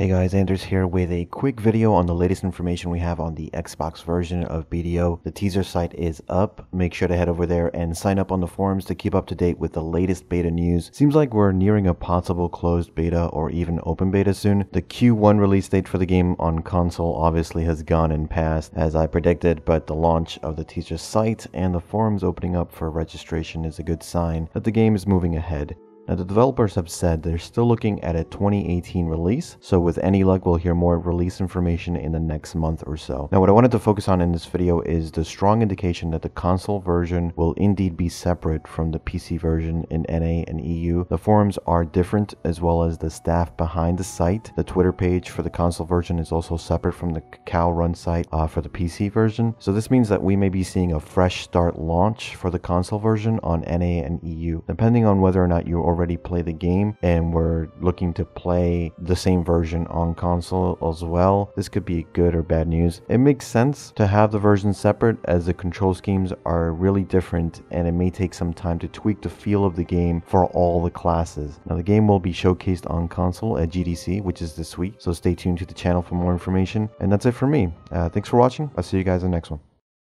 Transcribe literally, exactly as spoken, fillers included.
Hey guys, Anders here with a quick video on the latest information we have on the Xbox version of B D O. The teaser site is up. Make sure to head over there and sign up on the forums to keep up to date with the latest beta news. Seems like we're nearing a possible closed beta or even open beta soon. The Q one release date for the game on console obviously has gone and passed as I predicted, but the launch of the teaser site and the forums opening up for registration is a good sign that the game is moving ahead. Now, the developers have said they're still looking at a twenty eighteen release, so with any luck we'll hear more release information in the next month or so. Now, what I wanted to focus on in this video is the strong indication that the console version will indeed be separate from the P C version in N A and E U. The forums are different, as well as the staff behind the site. The Twitter page for the console version is also separate from the Kakao run site uh, for the P C version. So this means that we may be seeing a fresh start launch for the console version on N A and E U, depending on whether or not you already Already play the game and we're looking to play the same version on console as well. This could be good or bad news. It makes sense to have the versions separate as the control schemes are really different and it may take some time to tweak the feel of the game for all the classes. Now, the game will be showcased on console at G D C, which is this week, so stay tuned to the channel for more information. And that's it for me. Uh, thanks for watching. I'll see you guys in the next one.